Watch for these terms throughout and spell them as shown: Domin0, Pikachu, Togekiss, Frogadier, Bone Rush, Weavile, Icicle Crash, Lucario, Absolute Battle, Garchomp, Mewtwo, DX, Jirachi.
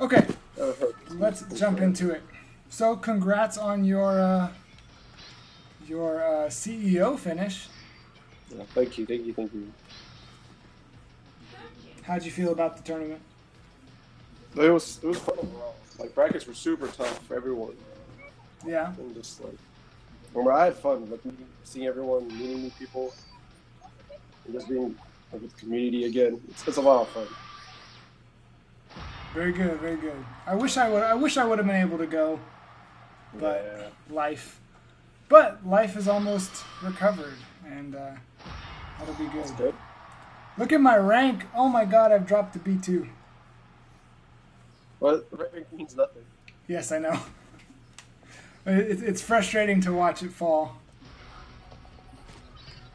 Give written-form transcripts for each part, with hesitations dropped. Okay, let's jump into it. So, congrats on your CEO finish. Yeah, thank you, thank you, thank you. How'd you feel about the tournament? It was fun overall. Like, brackets were super tough for everyone. Yeah. And just like, remember, I had fun, like, seeing everyone, meeting new people, and just being like, with the community again. It's a lot of fun. Very good, very good. I wish I would have been able to go, but yeah. Life is almost recovered, and that'll be good. That's good. Look at my rank. Oh my God, I've dropped to B2. Well, rank means nothing. Yes, I know. It's frustrating to watch it fall.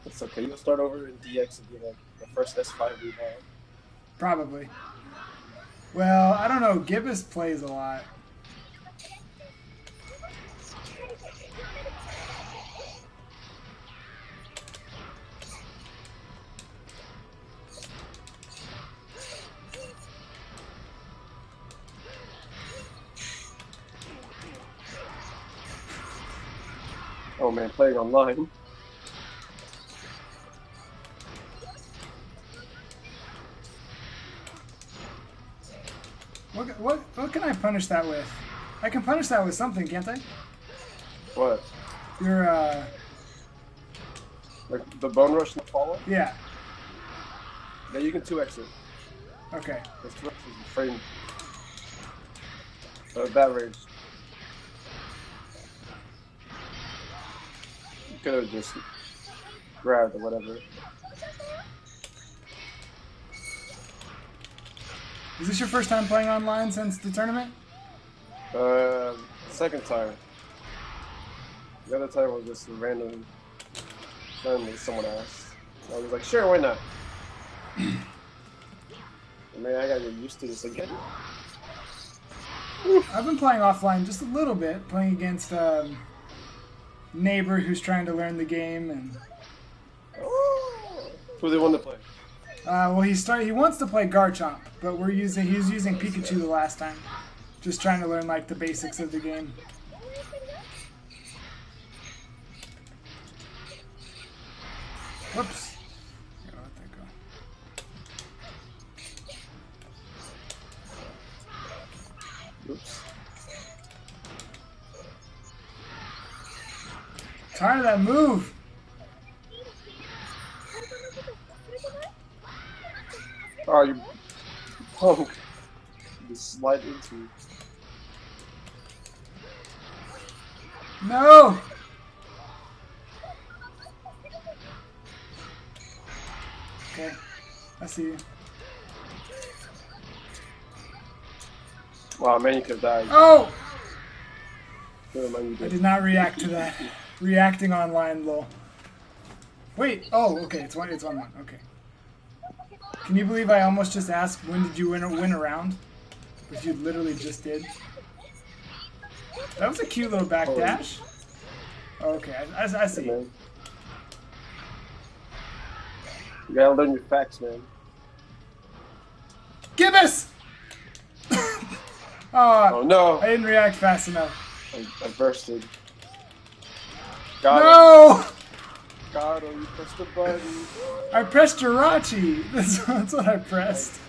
It's okay. You'll start over in DX and be like the first S5 we have. Probably. Well, I don't know. Gibbous plays a lot. Oh man, playing online. What can I punish that with? I can punish that with something, can't I? What? Your like the Bone Rush and the follow? Yeah. Yeah, you can 2x it. Okay. That's 2x the frame. That range. You could have just grabbed or whatever. Is this your first time playing online since the tournament? Second time. The other time was just randomly someone asked. So I was like, sure, why not? Man, I gotta get used to this again. I've been playing offline just a little bit, playing against a neighbor who's trying to learn the game. And who they want to play? Well, he wants to play Garchomp, but he was using Pikachu the last time, just trying to learn like the basics of the game. Whoops! Gotta let that go. Oops! Tired of that move. Oh, you poke. You slide into it. No! Okay, I see you. Wow, man, you could have died. Oh! I did not react to that. Reacting online, lol. Wait, oh, okay, it's 1-1, okay. Can you believe I almost just asked when did you win a round? Which you literally just did. That was a cute little backdash. Oh, okay, I see. Yeah, you gotta learn your facts, man. Gibbous! Oh no! I didn't react fast enough. I bursted. No! God, oh, you pressed the button. I pressed Jirachi. That's what I pressed.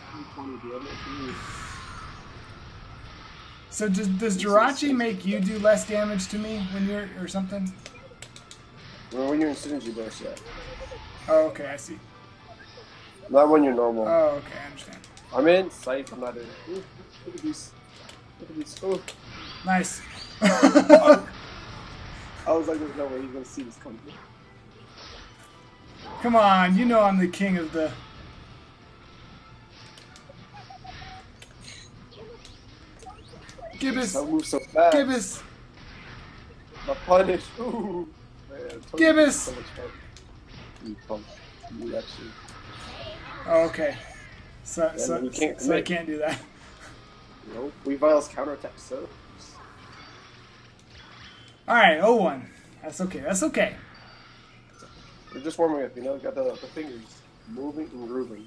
So does Jirachi make you do less damage to me when you're or something? Well, when you're in synergy burst, yeah. Oh, okay, I see. Not when you're normal. Oh, okay, I understand. I'm in sight. I'm not in. Ooh, look at these. Look at these. Ooh. Nice. I was like, there's no way he's gonna see this coming. Come on, you know I'm the king of the... Gibbous! I move so fast. Gibbous! My punish! Ooh! Man, Gibbous! So much fun. You punk. You actually... Oh, okay. So I can't do that. Nope. Weavile's counterattack serves. Alright, 0-1. That's okay, that's okay. We're just warming up, you know, got the fingers moving and grooving.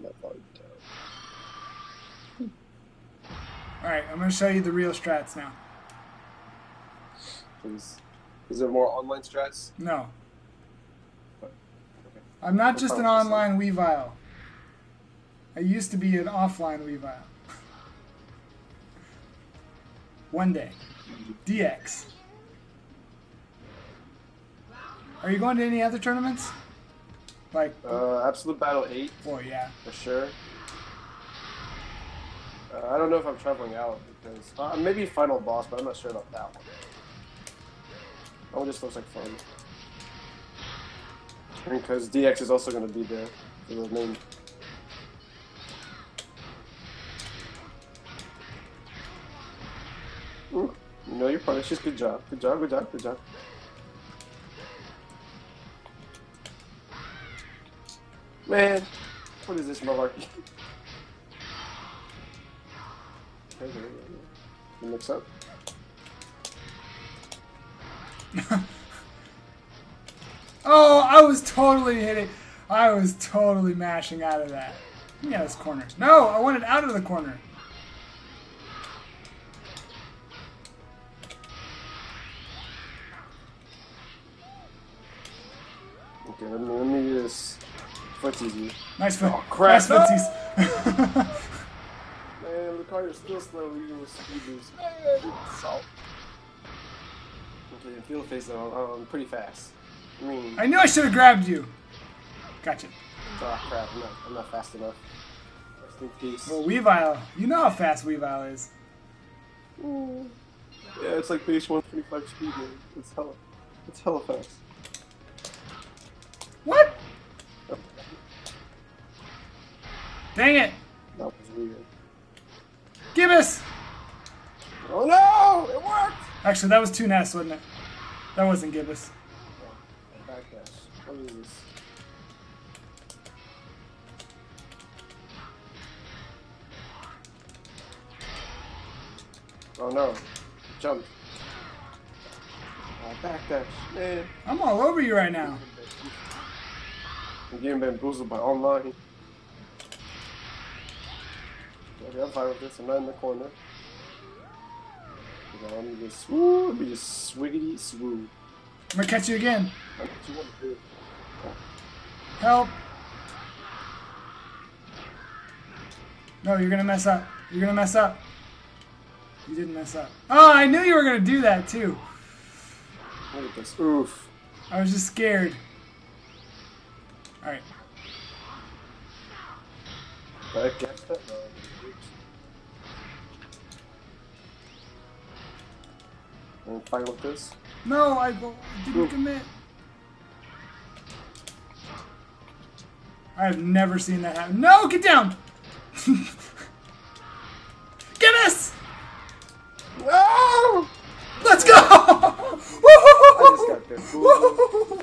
Pikachu. Alright, I'm going to show you the real strats now. Please. Is there more online strats? No. What? Okay. I'm not just an online Weavile. I used to be an offline Weavile. One day. DX. Are you going to any other tournaments? Like Absolute Battle 8. Oh yeah. For sure. I don't know if I'm traveling out because maybe Final Boss, but I'm not sure about that one. That one just looks like fun. Because DX is also going to be there. The main. Ooh, you know your punish. Just good job. Good job. Good job. Good job. Man, what is this malarkey? You mix up. Oh, I was totally hitting. I was totally mashing out of that. Let me out of this corner. No, I wanted out of the corner. Okay, let me do this. Footsies. Nice foot. Oh, crap. Nice footsies. Man, Lucario's still slow even with speed boost. Salt. Okay, feel the face though. I'm pretty fast. I mean, I knew I should have grabbed you. Gotcha. Oh, crap. I'm not fast enough. Rest in peace. Well, Weavile. You know how fast Weavile is. Mm. Yeah, it's like base 125 speed. Man. It's hella fast. What? Dang it! That was weird. Gibbous! Oh no! It worked! Actually, that was 2 nests, wasn't it? That wasn't Gibbous. Back dash. What is this? Oh no. Jump. Back dash. Man. I'm all over you right now. I'm getting bamboozled by online. Okay, I'm fine with this. I'm not in the corner. Okay, I'm gonna swoo. I'm gonna just swiggity swoo. I'm gonna catch you again. What you want to do? Help! No, you're gonna mess up. You're gonna mess up. You didn't mess up. Oh, I knew you were gonna do that too. Look at this. Oof. I was just scared. All right. I guess that. I'm fine with this. No, I didn't commit. I have never seen that happen. No, get down! Get us! No! Let's go! I just got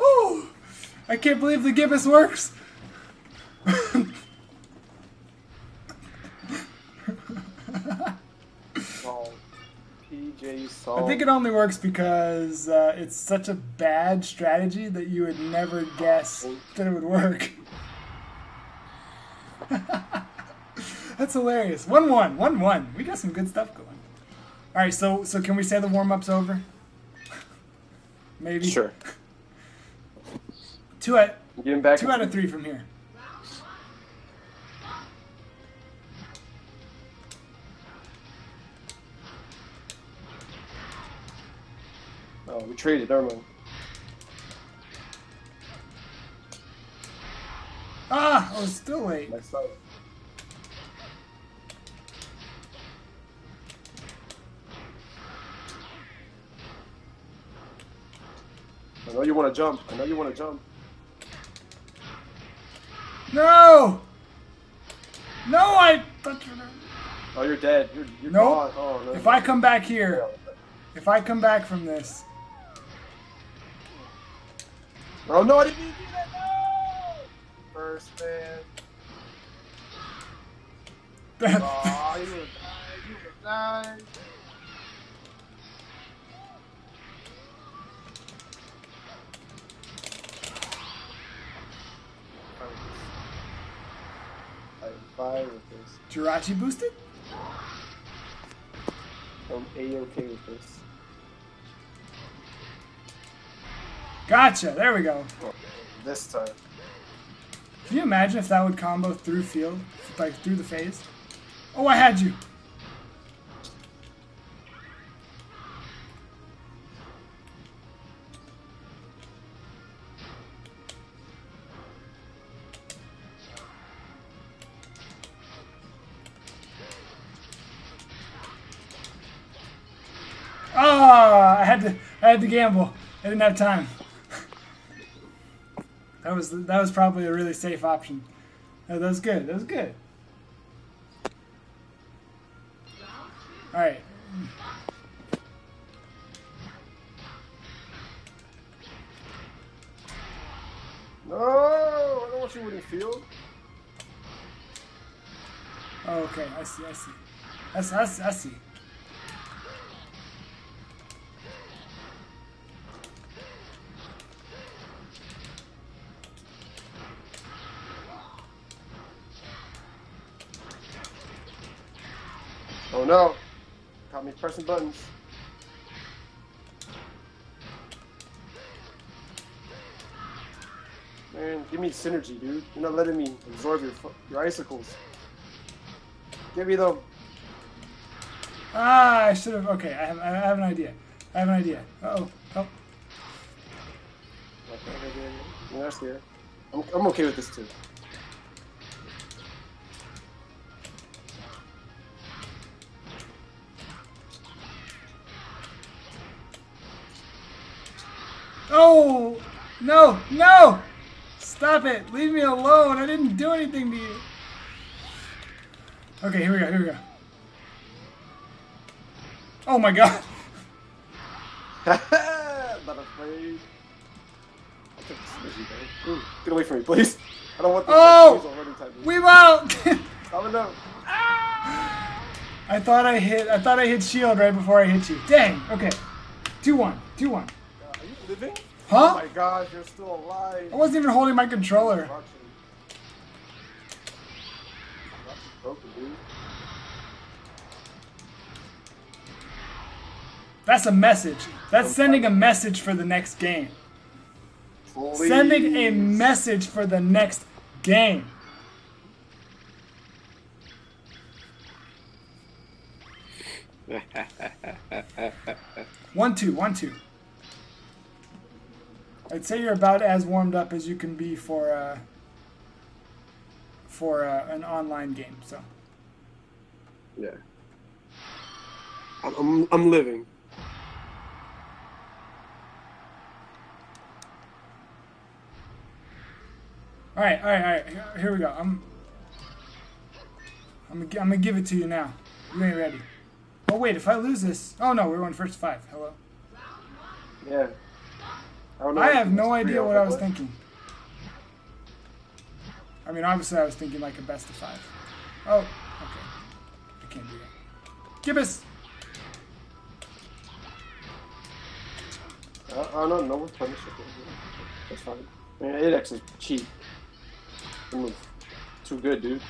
oh, I can't believe the gibbous works. I think it only works because it's such a bad strategy that you would never guess that it would work. That's hilarious. 1-1, 1-1. We got some good stuff going. All right, so can we say the warm-up's over? Maybe. Sure. 2 out of 3 from here. Oh, we traded, never mind. Ah! I was still late. Next time. I know you want to jump. I know you want to jump. No! No, I... Oh, you're dead. You're nope. Oh, no. If I come back here... If I come back from this... Oh no, I didn't mean to do that! No! First man. Oh, you would've died. You would've died. 5 with this. Jirachi boosted? I'm A-okay with this. Gotcha! There we go. Okay, this time. Can you imagine if that would combo through field? Like, through the phase? Oh, I had you! Ah, oh, I had to gamble. I didn't have time. That was probably a really safe option. No, that was good. That was good. All right. No, I don't want you winning field. Oh, okay, I see. Oh no, caught me pressing buttons. Man, give me synergy, dude. You're not letting me absorb your icicles. Give me them. Ah, I should have. Okay, I have an idea. I have an idea. Uh-oh. Help. Okay, that's good. I'm okay with this too. Oh, no, no! Stop it! Leave me alone! I didn't do anything to you! Okay, here we go. Oh my god! Not afraid. Get away from me, please! I don't want this. Oh! We won't! Oh no! I thought I hit shield right before I hit you. Dang! Okay. 2-1. 2-1. Living? Huh? Oh my gosh, you're still alive. I wasn't even holding my controller. That's a message. That's sending a message for the next game. Please. Sending a message for the next game. One, two. I'd say you're about as warmed up as you can be for an online game. So. Yeah. I'm living. All right. Here we go. I'm gonna give it to you now. You ain't ready. Oh wait, if I lose this, oh no, we're on first 5. Hello. Yeah. I have no idea what I was thinking. I mean, obviously I was thinking like a best of 5. Oh, okay. I can't do that. Gibbous! I don't know what punishment is. That's fine. I mean, it actually cheap. The move. Too good, dude.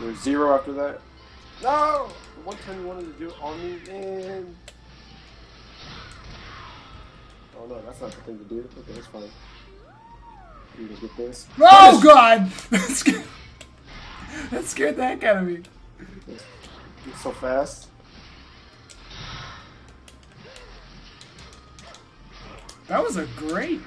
There's 0 after that. No! The one time you wanted to do it on me, and... Oh no, that's not the thing to do. Okay, that's fine. You can get this. Oh god! That scared the heck out of me. You're so fast. That was a great.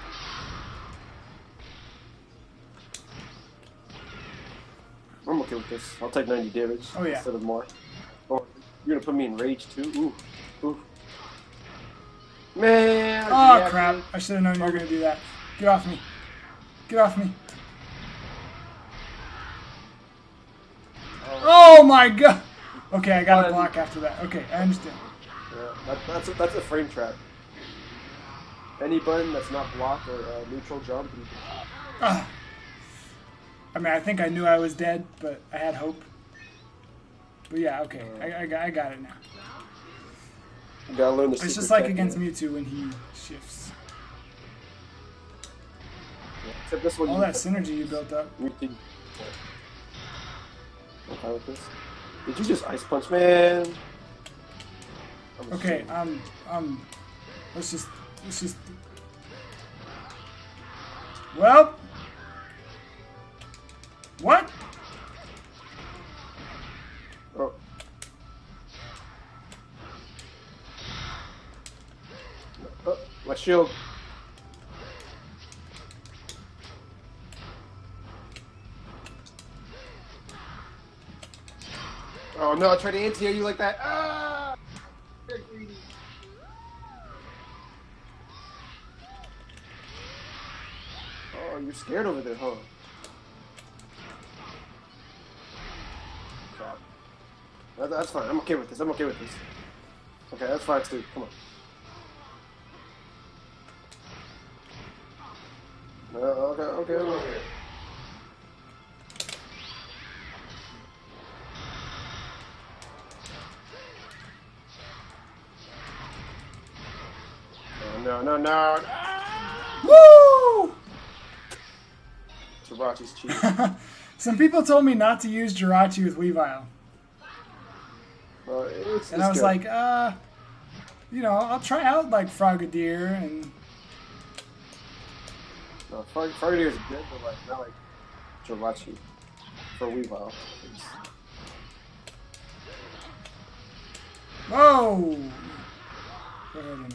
I'm okay with this. I'll take 90 damage instead of more. Oh, you're gonna put me in rage too? Ooh. Man! Oh crap! I should have known you were gonna do that. Get off me! Get off me! Oh my god! Okay, I got a block after that. Okay, I understand. Yeah, that's a frame trap. Any button that's not block or neutral jump. I mean, I think I knew I was dead, but I had hope. But yeah, okay, I got it now. You gotta learn the secret. It's just like against Mewtwo when he shifts. Yeah, except this one. All that synergy you built up. You I'm fine with this. Did you just Ice Punch, man? Okay, let's just. Well, what? Oh. Oh, my shield. Oh no, I tried to anti-air you like that. Ah! You're greedy. Oh, you're scared over there, huh? That's fine, I'm okay with this, Okay, that's fine too, come on. Okay. No. Woo! Jirachi's cheating. Some people told me not to use Jirachi with Weavile. And I was like, you know, I'll try out like Frogadier and. No, Frogadier is good, but like not like Jirachi for Weavile. Whoa! Wait a minute.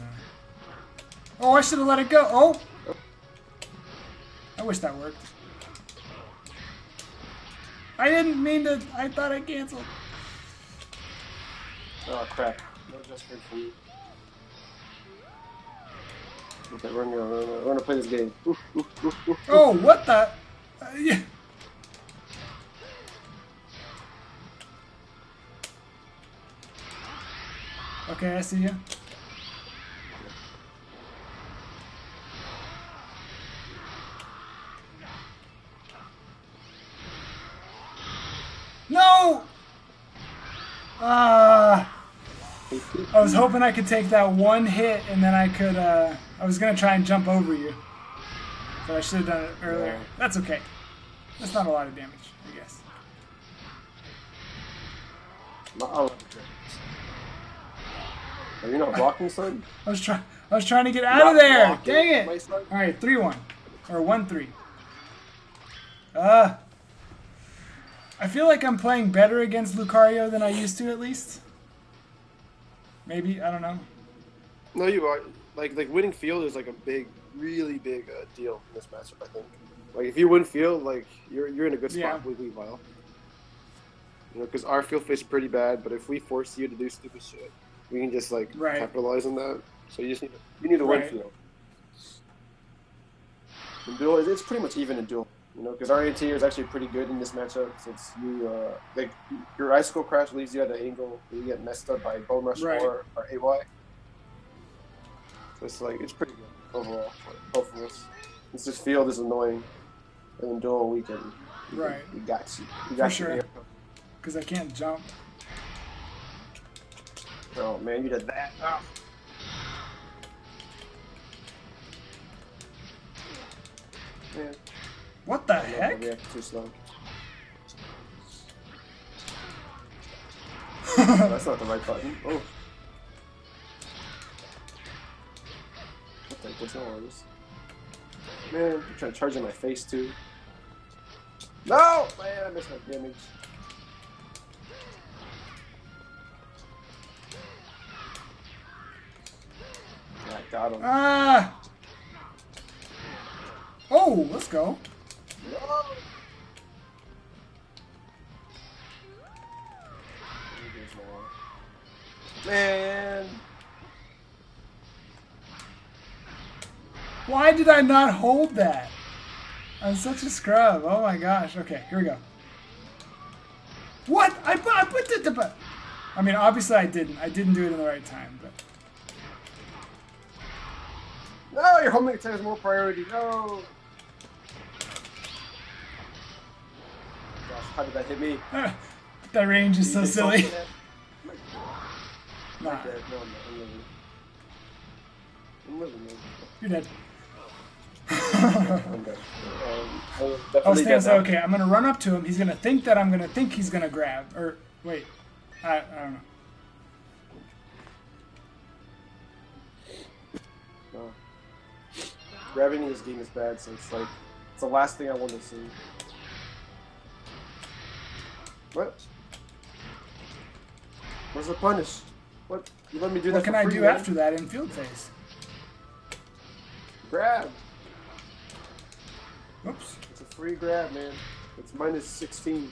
Oh, I should have let it go. Oh! I wish that worked. I didn't mean to. I thought I canceled. Oh, crap. No adjustment for you. Okay, we're gonna play this game. Oof. Oh, what the? Yeah. Okay, I see you. I was hoping I could take that one hit and then I could, I was going to try and jump over you. But I should have done it earlier. That's okay. That's not a lot of damage, I guess. Oh, are you not blocking, son? I was trying to get out of there! Blocking. Dang it! Alright, 3-1. Or 1-3. I feel like I'm playing better against Lucario than I used to, at least. Maybe, I don't know. No, you are. Like winning field is like a big, really big deal in this matchup, I think. Like if you win field, like you're in a good spot with Weavile. You know, because our field face is pretty bad, but if we force you to do stupid shit, we can just like capitalize on that. So you just need to, win field. In duel, it's pretty much even in duel. You know, because our AT is actually pretty good in this matchup since you, like, your Icicle Crash leaves you at an angle where you get messed up by Bone Rush or AY. So it's like, it's pretty good overall for both of us. It's just field is annoying. And in duel, we can. We got you. We got you. Because I can't jump. Oh, man, you did that. Oh. Man. What the heck? Too slow. Oh, that's not the right button. Oh. What the heck was that? Man, I'm trying to charge in my face too. No! Man, I missed my damage. I got him. Ah! Oh, let's go. No. Man, why did I not hold that? I'm such a scrub. Oh my gosh. Okay, here we go. What? I put the. I mean, obviously I didn't. I didn't do it in the right time, but. No, your homing attack has more priority. No. How did that hit me? That range is so silly. Nah. I'm living. You're dead. I'll stand so, okay, I'm going to run up to him. He's going to think that I'm going to think he's going to grab. Or, wait. I don't know. No. Grabbing in this game is bad, so it's like, it's the last thing I want to see. What? Where's the punish? What? You let me do that. What can I do after that in field phase? Grab. Oops. It's a free grab, man. It's minus 16.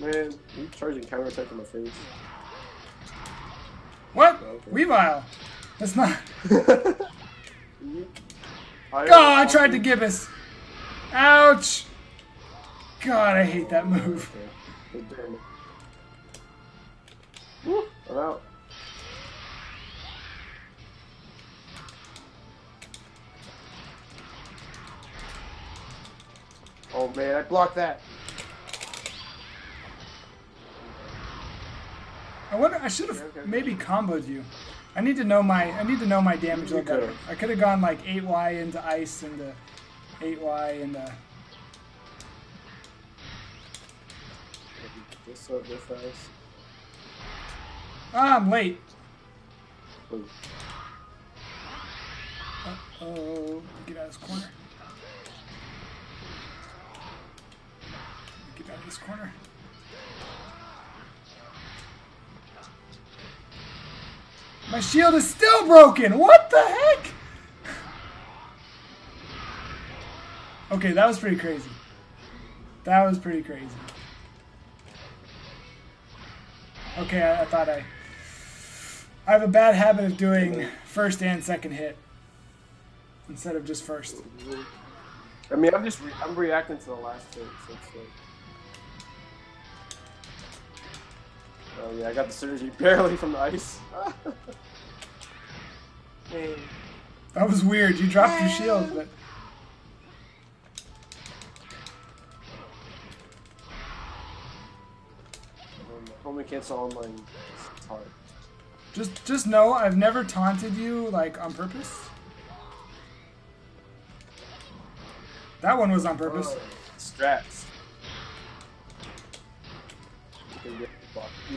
Man, you charging counterattack on my face. What? Oh, okay. Weavile. That's not. Oh, I tried to gibbous. Ouch. God, I hate that move. Okay. Damn it. Woo, I'm out. Oh man, I blocked that. I wonder. I should have maybe comboed you. I need to know my damage look better. I could have gone like 8Y into ice and 8Y and. Ah, I'm late. Uh-oh. Get out of this corner. Get out of this corner. My shield is still broken! What the heck? Okay, that was pretty crazy. That was pretty crazy. Okay, I thought I have a bad habit of doing first and second hit instead of just first. I mean, I'm reacting to the last hit. So it's like... Oh yeah, I got the synergy barely from the ice. Hey. That was weird. You dropped your shield, but. Only cancel online. It's hard. Just know I've never taunted you like on purpose. That one was on purpose. Oh, strats. You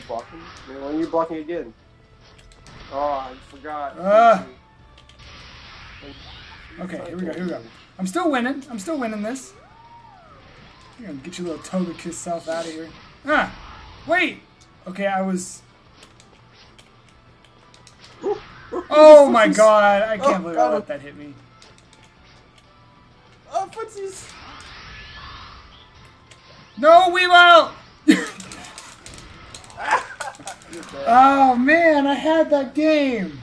blocking? Why are you blocking again? Oh, I forgot. Okay, here we go. I'm still winning this. You're gonna get your little Togekiss self out of here. Ah, wait. Okay, I was. Oh my god! I can't believe I let that hit me. Oh, footsies! No, Weavile! Oh man, I had that game.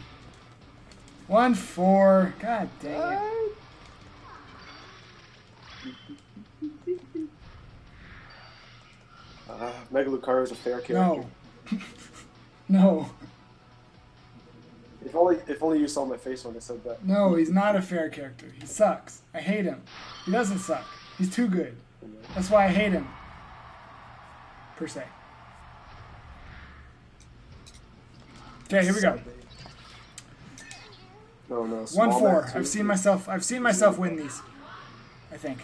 1-4. God dang it! Mega Lucario is a fair character. No. No. If only you saw my face when I said that. No, he's not a fair character. He sucks. I hate him. He doesn't suck. He's too good. That's why I hate him. Per se. Okay, here we go. No, no. 1-4. I've seen myself win these. I think.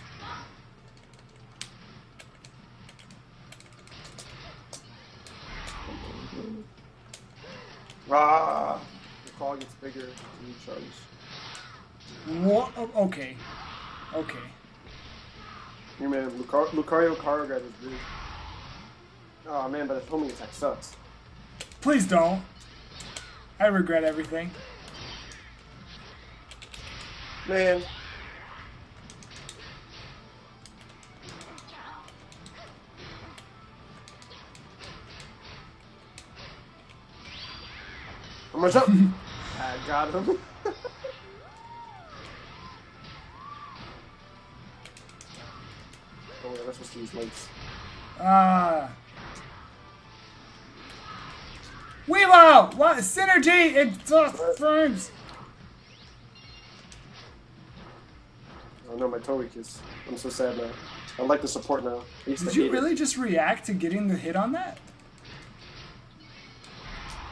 Ah, the claw gets bigger when you charge. What? Okay. Okay. Your man, Lucario Carograd is big. Oh man, but the homing attack sucks. Please don't. I regret everything. Man. How much up? I got him. Oh, that's supposed to use legs. Weavile! What? Synergy! It frames! Oh no, my Togekiss. I'm so sad now. I like the support now. Did you really just react to getting the hit on that?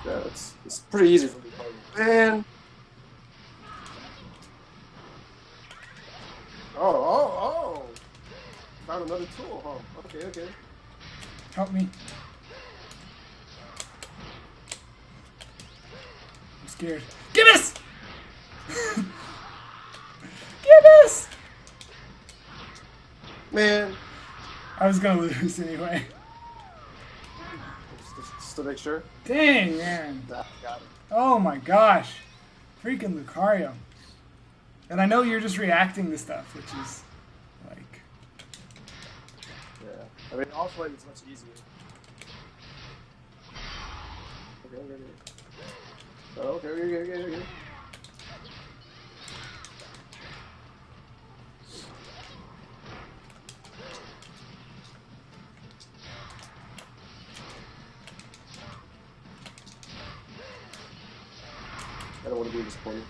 Yeah, it's pretty easy for me. Man! Oh! Found another tool, huh? Okay, okay. Help me. I'm scared. Give us! Give us! Man. I was gonna lose anyway. Just to make sure. Dang, man. Got it. Oh my gosh. Freaking Lucario. And I know you're just reacting to stuff, which is like. Yeah. I mean, offline is much easier. Okay, okay, okay. Oh, okay, okay, okay, okay. I don't want to be disappointed.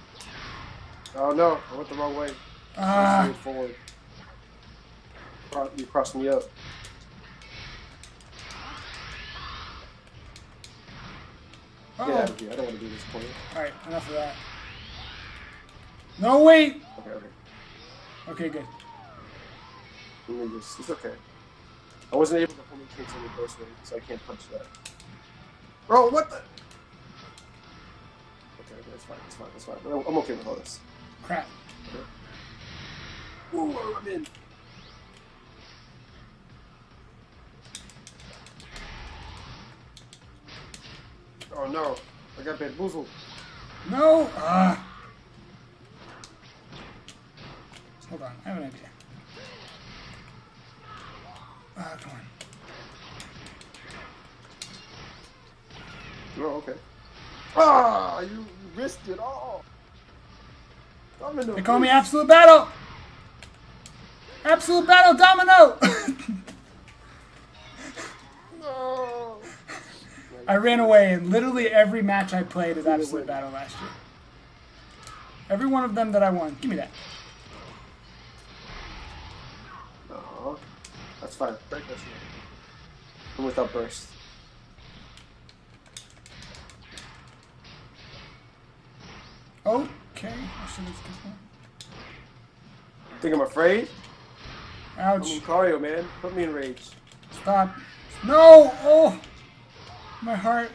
Oh no, I went the wrong way. Ah. Forward. You crossed me up. Uh-oh. Yeah, I don't want to be disappointed. Alright, enough of that. No, wait! Okay, okay. Okay, good. It's okay. I wasn't able to pull me kicks in the first way, so I can't punch that. Bro, what the? That's fine, that's fine, that's fine. I'm okay with all this. Crap. Okay. Ooh, I'm in. Oh no, I got bamboozled. No! Hold on, I have an idea. Come on. Oh, okay. Ah, you risked it all. Domin0. They call me Absolute Battle. Absolute Battle, Domin0. No. I ran away, and literally every match I played is Absolute Battle last year. Every one of them that I won. Give me that. No, that's fine. Break this one. Without burst. Okay, I should have skipped one. Think I'm afraid? Ouch. I'm Lucario, man. Put me in rage. Stop. No! Oh! My heart.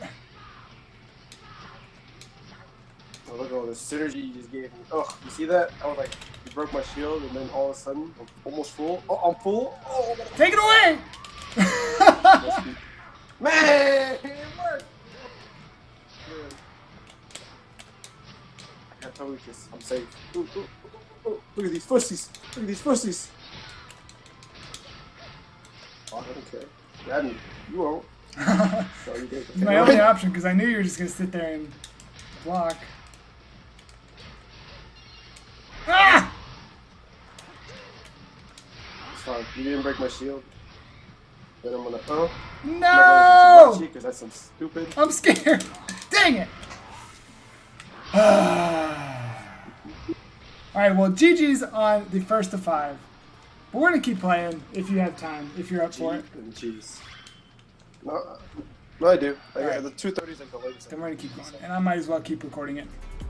Oh, look at all the synergy you just gave me. Oh, you see that? I was like, you broke my shield, and then all of a sudden, I'm almost full. Oh, I'm full? Oh, take it away! Man! It worked! Man. I'm safe. Ooh, ooh, ooh, ooh. Look at these fussies. Look at these fussies. Oh, I don't care. Grab me. You won't. So you did. Okay. My only option, because I knew you were just going to sit there and block. Ah! It's fine. You didn't break my shield. Then I'm going to... Oh. No! Because that's some stupid... I'm scared. Dang it! Alright, well, GG's on the 1st to 5. But we're going to keep playing if you have time, if you're up for it. Jeez. No, I do. I got the 230s like the latest. Then we're going to keep going. And I might as well keep recording it.